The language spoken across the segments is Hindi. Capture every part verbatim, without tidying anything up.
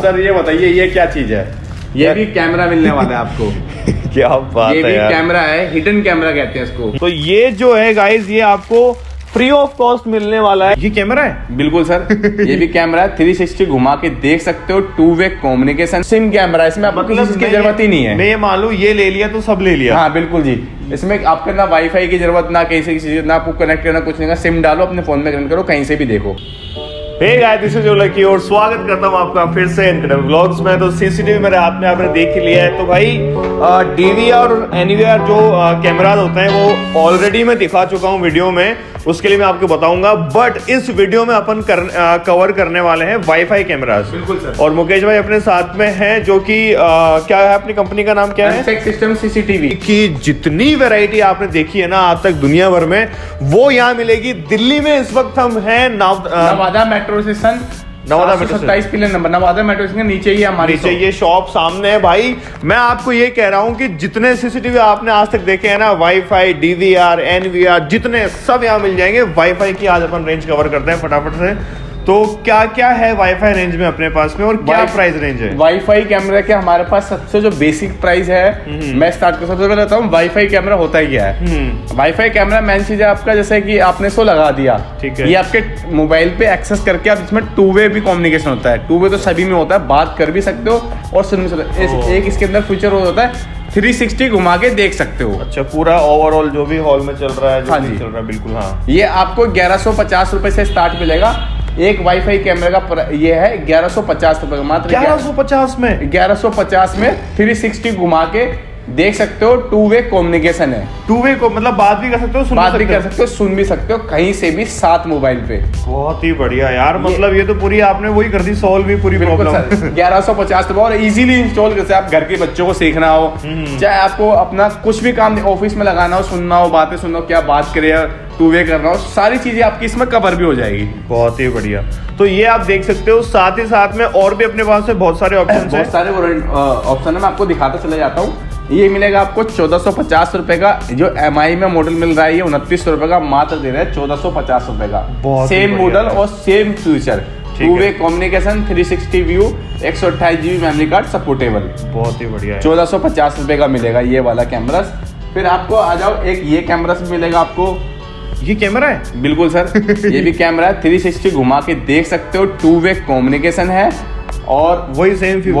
आपको। सर ये बताइए ये क्या चीज है? ये भी कैमरा मिलने वाला है आपको। क्या बात है, ये भी कैमरा है, हिडन कैमरा कहते हैं इसको। तो ये जो है गाइज ये आपको फ्री ऑफ कॉस्ट मिलने वाला है। ये कैमरा है? बिल्कुल सर, ये भी कैमरा है, तीन सौ साठ घुमा के देख सकते हो, two way communication sim camera. इसमें आपको मतलब किसी चीज की जरूरत ही नहीं है। मैं ये मान लूं ये ले लिया तो सब ले लिया। हाँ बिल्कुल जी, इसमें आपको ना वाईफाई की जरूरत, ना किसी चीज, ना आपको कनेक्ट करना, कुछ नहीं। सिम डालो अपने फोन में, कनेक्ट करो, कहीं से भी देखो। Hey guys this is Lucky और स्वागत करता हूँ आपका फिर से इनक्रेडिबल व्लॉग्स में। तो सीसीटीवी मेरे हाथ में आपने देख ही लिया है। तो भाई डीवीआर और एनवीआर जो कैमराज होते हैं वो ऑलरेडी मैं दिखा चुका हूँ वीडियो में, उसके लिए मैं आपको बताऊंगा। बट इस वीडियो में अपन कर, आ, कवर करने वाले हैं वाईफाई कैमराज। बिल्कुल सर। और मुकेश भाई अपने साथ में हैं जो कि क्या है अपनी कंपनी का नाम क्या है? Nsec सिस्टम सीसीटीवी की जितनी वैरायटी आपने देखी है ना आज तक दुनिया भर में वो यहाँ मिलेगी। दिल्ली में इस वक्त हम हैं नाव, आ, Nawada metro station, Nawada metro सत्ताईस pillar number, Nawada metro station के नीचे ही हमारी नीचे ये शॉप सामने है। भाई मैं आपको ये कह रहा हूँ कि जितने सीसीटीवी आपने आज तक देखे हैं ना, वाईफाई, डीवीआर, एनवीआर, जितने सब यहाँ मिल जाएंगे। वाईफाई की आज अपन रेंज कवर करते हैं फटाफट से। तो क्या क्या है वाईफाई रेंज में अपने पास में और क्या प्राइस रेंज है वाईफाई कैमरा के? हमारे पास सबसे जो बेसिक प्राइस है, मैं स्टार्ट कर सबसे पहले बताऊँ वाईफाई कैमरा होता ही क्या है। वाईफाई कैमरा मेन चीज है आपका, जैसे कि आपने इसको लगा दिया, ठीक है, ये आपके मोबाइल पे एक्सेस करके आप इसमें टू वे भी कम्युनिकेशन होता है। टू वे तो सभी में होता है, बात कर भी सकते हो और सुन भी सकते हो। एक इसके अंदर फ्यूचर होता है तीन सौ साठ घुमा के देख सकते हो। अच्छा, पूरा ओवरऑल जो भी हॉल में चल रहा है, जो हाँ भी चल रहा है, बिल्कुल। हाँ, ये आपको ग्यारह सौ पचास रुपए से स्टार्ट मिलेगा। एक वाईफाई कैमरा का ये है ग्यारह सौ पचास रुपए का, मात्र ग्यारह सौ पचास में ग्यारह सौ पचास में तीन सौ साठ घुमा के देख सकते हो। टू वे कम्युनिकेशन है, टू वे को मतलब बात भी कर सकते हो, सुन बात भी कर सकते हो, सुन भी सकते हो कहीं से भी, सात मोबाइल पे। बहुत ही बढ़िया यार, मतलब ये तो पूरी आपने वही कर दी सॉल्व भी पूरी प्रॉब्लम। ग्यारह सौ पचास और इजीली इंस्टॉल करते आप घर के बच्चों को सीखना हो, चाहे आपको अपना कुछ भी काम ऑफिस में लगाना हो, सुनना हो, बातें सुनना हो, क्या बात करे, टू वे करना हो, सारी चीजें आपकी इसमें कवर भी हो जाएगी। बहुत ही बढ़िया। तो ये आप देख सकते हो, साथ ही साथ में और भी अपने पास में बहुत सारे ऑप्शन, बहुत सारे ऑप्शन है। मैं आपको दिखाता चला जाता हूँ। ये मिलेगा आपको चौदह सौ पचास रुपए का, जो एम आई में मॉडल मिल रहा है ये उनतीस सौ रुपए का मात्र दे रहा है, चौदह सौ पचास रुपए का। सेम मॉडल और same future, two way communication, three sixty view, एक सौ अट्ठाईस जीबी मेमोरी कार्ड सपोर्टेबल। बहुत ही बढ़िया। चौदह सौ पचास रुपए का मिलेगा ये वाला कैमरा। फिर आपको आ जाओ, एक ये कैमरा मिलेगा आपको। ये कैमरा है? बिल्कुल सर, ये भी कैमरा है, थ्री सिक्सटी घुमा के देख सकते हो, टू वे कम्युनिकेशन है और वही सेम फीचर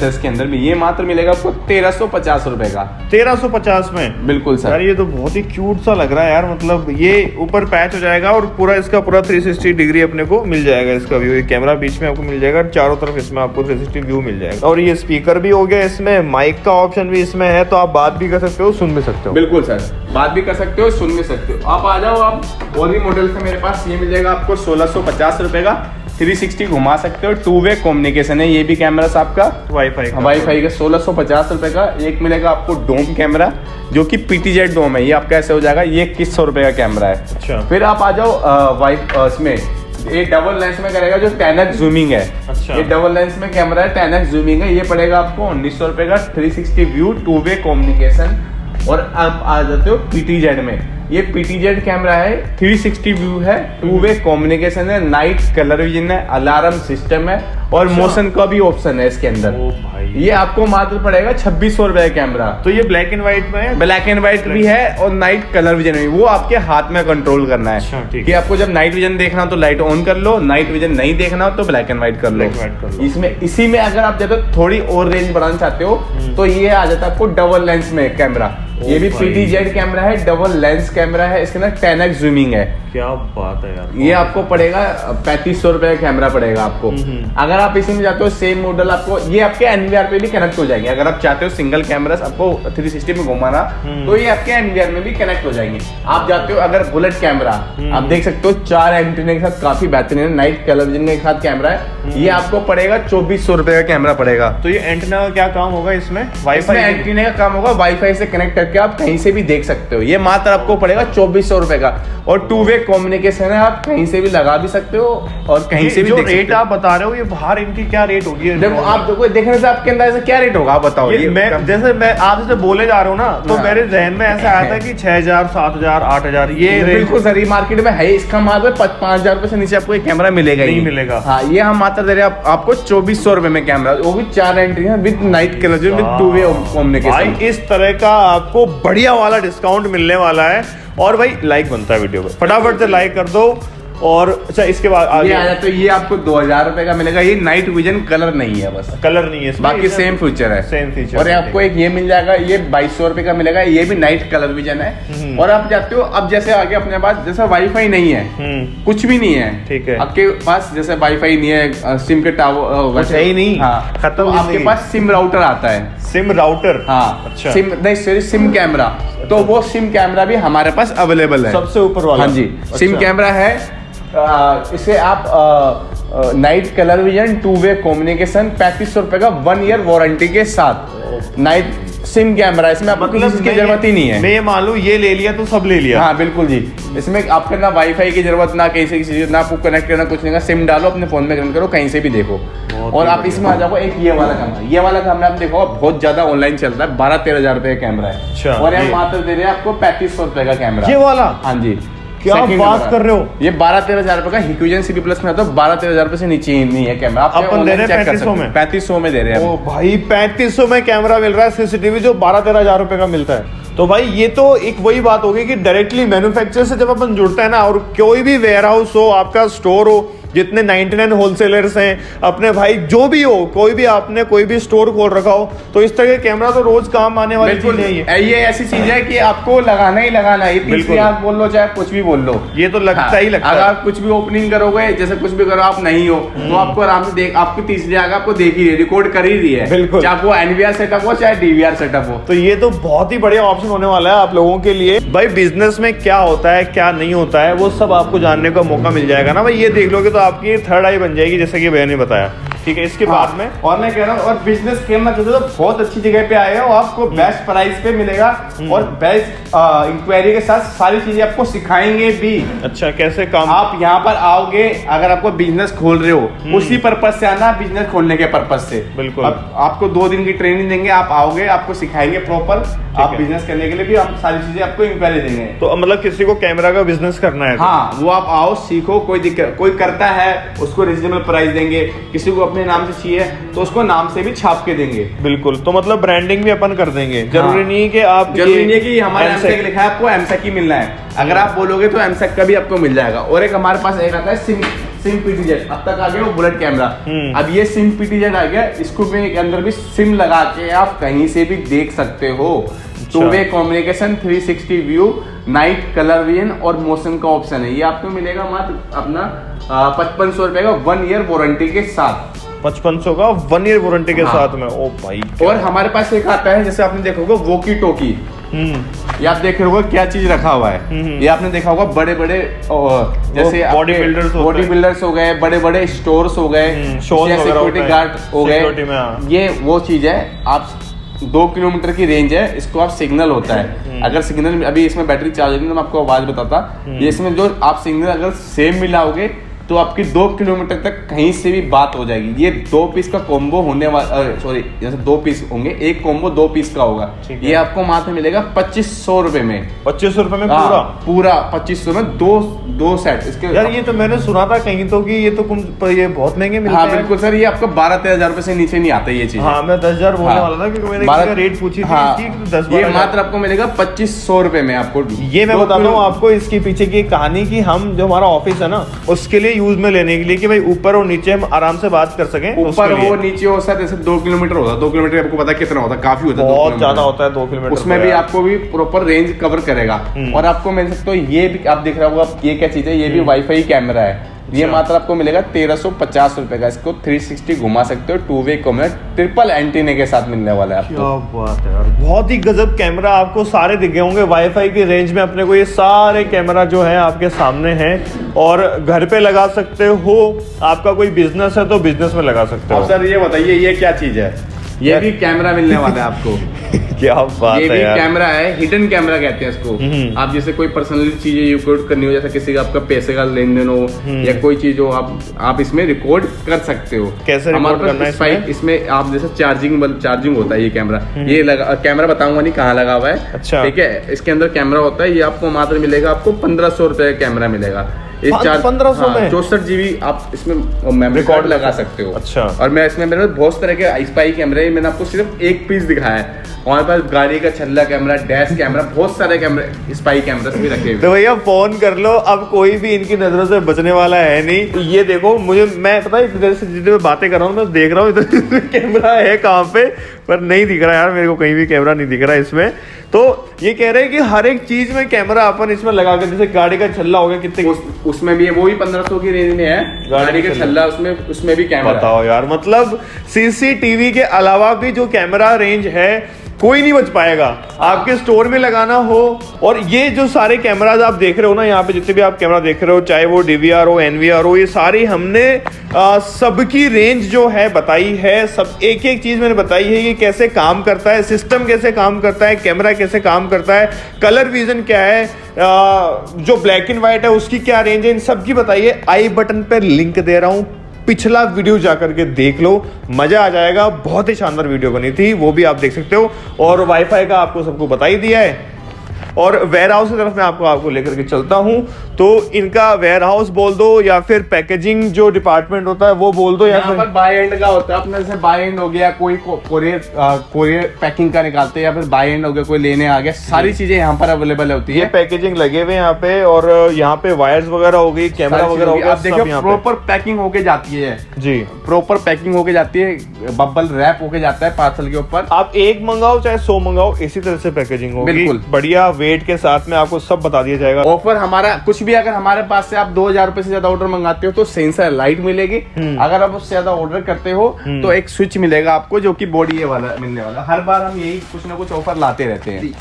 है इसके अंदर भी। ये मात्र मिलेगा आपको तेरह सौ पचास रुपए का, तेरह सौ पचास में। बिल्कुल सर, ये तो बहुत ही क्यूट सा लग रहा है यार, मतलब ये ऊपर पैच हो जाएगा और पूरा इसका पूरा तीन सौ साठ डिग्री अपने को मिल जाएगा। इसका व्यू, ये कैमरा बीच में आपको मिल जाएगा, चारों तरफ इसमें आपको तीन सौ साठ व्यू मिल जाएगा। और ये स्पीकर भी हो गया, इसमें माइक का ऑप्शन भी इसमें है, तो आप बात भी कर सकते हो, सुन भी सकते हो। बिल्कुल सर, बात भी कर सकते हो, सुन भी सकते हो। आप आ जाओ, आप और भी मॉडल से मेरे पास। ये मिलेगा आपको सोलह सौ पचास रुपए का, तीन सौ साठ घुमा सकते हो, टू वे कम्युनिकेशन है। ये भी कैमरा आपका वाईफाई वाईफाई का सोलह सौ पचास रुपए का। एक मिलेगा आपको डोम कैमरा, जो कि पीटीजेड डोम है, ये आपका ऐसे हो जाएगा, ये इक्कीस सौ रुपए का कैमरा है। अच्छा। फिर आप आ जाओ वाई इसमें, ये डबल लेंस में करेगा जो टेन एक्स जूमिंग है। अच्छा। ये डबल लेंस में कैमरा है, टेन एक्स जूमिंग है, ये पड़ेगा आपको उन्नीस सौ रुपए का। Three sixty view, two way communication और आप आ जाते हो पीटीजेड में। ये पीटीजेड कैमरा है, तीन सौ साठ व्यू है, टू वे कम्युनिकेशन है, नाइट कलर विजन है, अलार्म सिस्टम है और मोशन का भी ऑप्शन है इसके अंदर। ओ भाई, ये आपको मात्र पड़ेगा छब्बीस सौ रुपए कैमरा। तो ये ब्लैक एंड व्हाइट में, ब्लैक एंड व्हाइट भी है और नाइट कलर विजन भी। वो आपके हाथ में कंट्रोल करना है कि आपको जब नाइट विजन देखना हो तो लाइट ऑन कर लो, नाइट विजन नहीं देखना हो तो ब्लैक एंड व्हाइट कर लो। इसमें इसी में अगर आप जब थोड़ी और रेंज बढ़ाना चाहते हो तो ये आ जाता है आपको डबल लेंस में कैमरा। ये भी पीटीजेड कैमरा है, डबल लेंस कैमरा है, इसके अंदर टेन एक्स जूमिंग है। क्या बात है यार। ये आपको पड़ेगा पैंतीस सौ रुपए का कैमरा पड़ेगा आपको। अगर आप इसी में जाते हो सेम मॉडल आपको, ये आपके एनवीआर पे भी कनेक्ट हो जाएंगे। अगर आप चाहते हो सिंगल कैमरा आपको तीन सौ साठ में घुमाना तो ये आपके एनवीआर में भी कनेक्ट हो जाएंगे। आप जाते हो अगर बुलेट कैमरा, आप देख सकते हो चार एंटीना के साथ, काफी बेहतरीन है, नाइट कलर विजन के साथ कैमरा है। ये आपको पड़ेगा चौबीस सौ रुपए का कैमरा पड़ेगा। तो ये एंटीना का क्या काम होगा इसमें? वाईफाई एंटीना का काम होगा, वाईफाई से कनेक्ट करके आप कहीं से भी देख सकते हो। ये मात्र आपको पड़ेगा चौबीस सौ रुपए का और टू वे कम्युनिकेशन है, आप कहीं से भी लगा भी सकते हो और कहीं से भी। रेट आप बता रहे हो ये बाहर इनकी क्या रेट होगी? देखो आप देखो देखने से आपके अंदाजे से क्या रेट होगा आप बताओ। ये, ये मैं जैसे मैं आप जैसे बोले जा रहा हूँ ना तो मेरे जहन में ऐसा आया था कि छह हजार सात हजार आठ हजार ये बिल्कुल सर मार्केट में है। इसका मात्र पाँच हजार रुपए से नीचे आपको कैमरा मिलेगा ही मिलेगा। हाँ ये हम मात्र दे रहे आपको चौबीस सौ रुपए में कैमरा, वो भी चार एंट्री है with night colour with two way communication. इस तरह का आपको बढ़िया वाला डिस्काउंट मिलने वाला है। और भाई लाइक बनता है वीडियो पर, फटाफट से लाइक कर दो। और अच्छा इसके बाद आगे ये तो ये आपको दो हजार रुपए का मिलेगा। ये नाइट विजन कलर नहीं है, बस कलर नहीं है, बाकी सेम फीचर है, सेम फीचर। और आपको एक ये मिल जाएगा, ये बाईस सौ रुपए का मिलेगा, ये भी नाइट कलर विजन है। और आप जाते हो अब जैसे आगे अपने पास जैसे वाईफाई नहीं है, कुछ भी नहीं है, ठीक है, आपके पास जैसे वाईफाई नहीं है, सिम के टावर ही नहीं, खत्म, आपके पास सिम राउटर आता है, सिम राउटर, हाँ सिम नहीं सॉरी सिम कैमरा, तो वो सिम कैमरा भी हमारे पास अवेलेबल है, सबसे ऊपर वाला। हाँ जी सिम कैमरा है। आ, इसे आप आ, आ, night colour vision two way communication पैंतीस सौ रुपए का वन ईयर वारंटी के साथ नाइट सिम कैमरा। इसमें आपको मतलब इसकी जरूरत ही नहीं है। मैं ये मान लू ये ले लिया तो सब ले लिया। हाँ बिल्कुल जी, इसमें आपको ना वाईफाई की जरूरत ना किसी चीज ना आपको कनेक्ट करना कुछ नहीं, सिम डालो अपने फोन में कनेक्ट करो कहीं से भी देखो। और आप इसमें आ जाओ एक ये वाला कैमरा, ये वाला कैमरा आप देखो बहुत ज्यादा ऑनलाइन चल रहा है, बारह तेरह हजार रुपए का कैमरा है। और यहाँ मात्र दे रहे हैं आपको पैंतीस सौ रुपए का कैमरा, ये वाला। हाँ जी क्या बात कर रहे हो, ये बारह तेरह हजार रुपए का हिक्विजन सीपी प्लस में आता है, बारह तेरह हजार रुपए से नीचे नहीं है कैमरा। अपन दे रहे हैं पैंतीस सौ में, पैंतीस सौ में दे रहे हैं। ओ भाई पैंतीस सौ में कैमरा मिल रहा है सीसीटीवी जो बारह तेरह हजार रुपए का मिलता है। तो भाई ये तो एक वही बात होगी कि डायरेक्टली मैन्युफैक्चरर से जब अपन जुड़ते हैं ना, और कोई भी वेयर हाउस हो, आपका स्टोर हो, जितने निन्यानवे होलसेलर्स हैं अपने भाई, जो भी हो, कोई भी आपने कोई भी स्टोर खोल रखा हो, तो इस तरह के कैमरा तो रोज काम आने वाली चीज नहीं है। ये ऐसी चीज है कि आपको लगाना ही लगाना है, बिल्कुल आप बोल लो चाहे कुछ भी बोल लो, ये तो लगता हाँ, ही लगता है। अगर आप कुछ भी ओपनिंग करोगे जैसे कुछ भी करो आप नहीं हो तो आपको आराम से देख, आपको तीसरी जगह आपको देख ही रिकॉर्ड कर ही रही है, बिल्कुल, चाहे वो एनवीआर सेटअप हो चाहे डीवीआर सेटअप हो। तो ये तो बहुत ही बढ़िया ऑप्शन होने वाला है आप लोगों के लिए। भाई बिजनेस में क्या होता है क्या नहीं होता है वो सब आपको जानने का मौका मिल जाएगा ना भाई, ये देख लोगे तो आपकी थर्ड आई बन जाएगी जैसे कि भैया ने बताया, ठीक है। इसके हाँ, बाद में और मैं कह रहा हूँ और बिजनेस करना चाहते हो तो बहुत अच्छी जगह पे आए हो, आपको बेस्ट प्राइस पे मिलेगा और बेस्ट इंक्वायरी के साथ सारी चीजें आपको सिखाएंगे भी। अच्छा कैसे काम आप यहाँ पर आओगे, अगर आपको बिजनेस खोल रहे हो उसी पर्पज से आना, बिजनेस खोलने के पर्पज से, बिल्कुल। आप, आपको दो दिन की ट्रेनिंग देंगे, आप आओगे आपको सिखाएंगे प्रॉपर, आप बिजनेस करने के लिए भी हम सारी चीजें आपको इंक्वायरी देंगे। तो मतलब किसी को कैमरा का बिजनेस करना है, हाँ वो आप आओ सीखो, कोई दिक्कत, कोई करता है उसको रिजनेबल प्राइस देंगे, किसी को नाम से चाहिए तो उसको नाम से भी छाप के देंगे, बिल्कुल। तो मतलब ब्रांडिंग भी अपन कर देंगे, जरूरी नहीं है कि आप जरूरी नहीं है कि हमारे एनसेक लिखा है आपको एनसेक ही मिलना है, अगर आप बोलोगे तो एनसेक का भी आपको मिल जाएगा। और एक हमारे पास एक आता है सिम सिम पीटीजेड, अब तक आ गया वो बुलेट कैमरा, अब ये सिम पीटीजेड आ गया, इसको भी के अंदर भी सिम लगा के आप कहीं से भी देख सकते हो। Two way communication, three sixty view, night colour vision और मोशन का ऑप्शन है। ये आपको मिलेगा मात्र अपना पचपन सौ रुपए का वन ईयर वारंटी के साथ, पचपन सौ का वन ईयर वारंटी के हाँ। साथ में। ओ भाई। और हमारे पास एक आता है जैसे आपने देखा होगा वोकी टोकी, ये आप देख रहे होगा क्या चीज रखा हुआ है, ये आपने देखा होगा बड़े बड़े जैसे बॉडी बिल्डर्स बॉडी बिल्डर्स हो गए, बड़े बड़े स्टोर्स हो गए, सिक्योरिटी गार्ड हो गए, ये वो चीज है। आप दो किलोमीटर की रेंज है, इसको आप सिग्नल होता है, अगर सिग्नल अभी इसमें बैटरी चार्ज होती है तो मैं आपको आवाज बताता, ये इसमें जो आप सिग्नल अगर सेम मिलाओगे तो आपकी दो किलोमीटर तक कहीं से भी बात हो जाएगी। ये दो पीस का कॉम्बो होने वाला, सॉरी जैसे दो पीस होंगे, एक कॉम्बो दो पीस का होगा, ये आपको मात्र मिलेगा पच्चीस सौ रुपए में, पच्चीस सौ रुपए में आ, पूरा पूरा पच्चीस सौ में दो दो सेट। इसके यार ये तो मैंने सुना था कहीं तो कि ये तो ये बहुत महंगे मिलते हैं। हाँ बिल्कुल सर, ये आपको बारह तेरह हजार रुपए से नीचे नहीं आता ये चीज। हाँ मैं दस हजार बोलने वाला था क्योंकि मैंने रेट पूछी थी, दस ये मात्र आपको मिलेगा पच्चीस सौ रुपए में। आपको ये मैं बता रहा हूँ आपको इसके पीछे की कहानी की, हम जो हमारा ऑफिस है ना उसके लिए यूज में लेने के लिए कि भाई ऊपर और नीचे हम आराम से बात कर सकें, ऊपर हो नीचे हो सर, जैसे दो किलोमीटर होता है, दो किलोमीटर आपको पता कितना होता है, काफी होता है, बहुत ज्यादा होता है दो किलोमीटर, उसमें भी आपको भी प्रॉपर रेंज कवर करेगा। और आपको मिल सकता है ये भी आप देख रहे हो आप ये क्या चीज है, ये भी वाईफाई कैमरा है, ये मात्र आपको मिलेगा तेरह सौ पचास रुपए का, इसको तीन सौ साठ घुमा सकते हो, two way camera triple antenna के साथ मिलने वाला है आपको। क्या बात है यार, बहुत ही गजब कैमरा। आपको सारे दिखे होंगे वाईफाई की रेंज में, अपने को ये सारे कैमरा जो है आपके सामने हैं और घर पे लगा सकते हो, आपका कोई बिजनेस है तो बिजनेस में लगा सकते हो। सर ये बताइए ये क्या चीज है? ये भी कैमरा मिलने वाला है आपको। क्या बात ये है, ये कैमरा है, हिडन कैमरा कहते हैं इसको। आप जैसे कोई पर्सनली चीजें रिकॉर्ड करनी हो, जैसे किसी का आपका पैसे का लेन देन हो या कोई चीज हो, आप आप इसमें रिकॉर्ड कर सकते हो। कैसे रिकॉर्ड करना है इसमें? इसमें आप जैसे चार्जिंग चार्जिंग होता है ये कैमरा, ये लगा कैमरा बताऊंगा नहीं कहाँ लगा हुआ है। अच्छा ठीक है, इसके अंदर कैमरा होता है। ये आपको मात्र मिलेगा आपको पंद्रह सौ रुपए का कैमरा मिलेगा। चौसठ जीबी आप इसमें रिकॉर्ड लगा सकते हो। अच्छा, और मैं इसमें मेरे बहुत तरह के स्पाई कैमरे, मैंने आपको सिर्फ एक पीस दिखाया है। हमारे पास गाड़ी का छल्ला कैमरा, डैश कैमरा, बहुत सारे कैमरे स्पाई कैमरा भी रखे हुए। तो भैया फोन कर लो, अब कोई भी इनकी नजरों से बचने वाला है नहीं। ये देखो मुझे, मैं पता है जितने मैं बातें कर रहा हूँ मैं देख रहा हूँ इधर कैमरा है कहाँ पे, पर नहीं दिख रहा यार मेरे को, कहीं भी कैमरा नहीं दिख रहा है इसमें। तो ये कह रहे हैं कि हर एक चीज में कैमरा अपन इसमें लगा कर, जैसे गाड़ी का छल्ला हो गया, कितने उसमें भी है, वो भी पंद्रह सौ की रेंज में है। गाड़ी का छल्ला उसमें उसमें भी कैमरा। बताओ यार, मतलब सीसीटीवी के अलावा भी जो कैमरा रेंज है कोई नहीं बच पाएगा। आपके स्टोर में लगाना हो, और ये जो सारे कैमराज आप देख रहे हो ना, यहाँ पे जितने भी आप कैमरा देख रहे हो, चाहे वो डीवीआर हो, एनवीआर हो, ये सारी हमने सबकी रेंज जो है बताई है। सब एक एक चीज़ मैंने बताई है कि कैसे काम करता है, सिस्टम कैसे काम करता है, कैमरा कैसे काम करता है, कलर विजन क्या है, आ, जो ब्लैक एंड वाइट है उसकी क्या रेंज है, इन सब की बताइए। आई बटन पर लिंक दे रहा हूँ, पिछला वीडियो जाकर के देख लो, मजा आ जाएगा। बहुत ही शानदार वीडियो बनी थी, वो भी आप देख सकते हो। और वाईफाई का आपको सबको बता ही दिया है। और वेयर हाउस की तरफ मैं आपको आपको लेकर के चलता हूं। तो इनका वेयर हाउस बोल दो, या फिर पैकेजिंग जो डिपार्टमेंट होता है वो बोल दो, या फिर बाय एंड का होता है अपने, जैसे बाय एंड हो गया, कोई कोरियर कोरियर पैकिंग का निकालते हैं, या फिर बाय एंड हो गया कोई लेने आ गया, सारी चीजें यहाँ पर अवेलेबल होती है। ये पैकेजिंग लगे हुए यहाँ पे, और यहाँ पे वायर्स वगैरह हो गई, कैमरा वगैरह हो गया, आप देखिए प्रॉपर पैकिंग होके जाती है जी, प्रॉपर पैकिंग होके जाती है, बबल रैप होके जाता है पार्सल के ऊपर। आप एक मंगाओ चाहे सौ मंगाओ, इसी तरह से पैकेजिंग होगी, बिल्कुल बढ़िया वेट के साथ में आपको सब बता दिया जाएगा। ऑफर हमारा कुछ भी, अगर हमारे पास से आप दो हजार रुपए से ज्यादा ऑर्डर मंगाते हो तो सेंसर लाइट मिलेगी, अगर आप उससे ज्यादा ऑर्डर करते हो तो एक स्विच मिलेगा आपको, जो कि बॉडी वाला मिलने वाला। हर बार हम यही कुछ ना कुछ ऑफर लाते रहते हैं।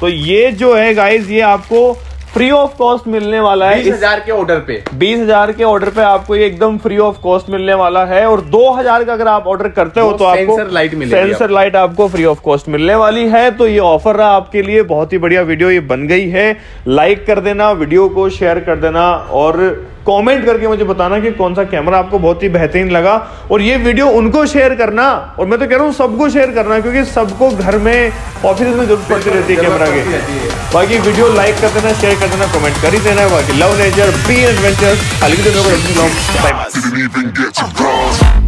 तो ये जो है गाइज, ये आपको फ्री ऑफ कॉस्ट मिलने वाला है। बीस हजार के ऑर्डर पे बीस हजार के ऑर्डर पे आपको ये एकदम फ्री ऑफ कॉस्ट मिलने वाला है। और दो हजार का अगर आप ऑर्डर करते हो तो आपको सेंसर लाइट मिलेगी, सेंसर लाइट आपको फ्री ऑफ कॉस्ट मिलने वाली है। तो ये ऑफर रहा आपके लिए, बहुत ही बढ़िया वीडियो ये बन गई है। लाइक कर देना वीडियो को, शेयर कर देना, और कमेंट करके मुझे बताना कि कौन सा कैमरा आपको बहुत ही बेहतरीन लगा। और ये वीडियो उनको शेयर करना, और मैं तो कह रहा हूँ सबको शेयर करना, क्योंकि सबको घर में, ऑफिस में जरूरत पड़ती रहती है कैमरा की। बाकी वीडियो लाइक कर देना, शेयर कर देना, कमेंट कर ही देना। बाकी लव नेचर, बी एडवेंचर।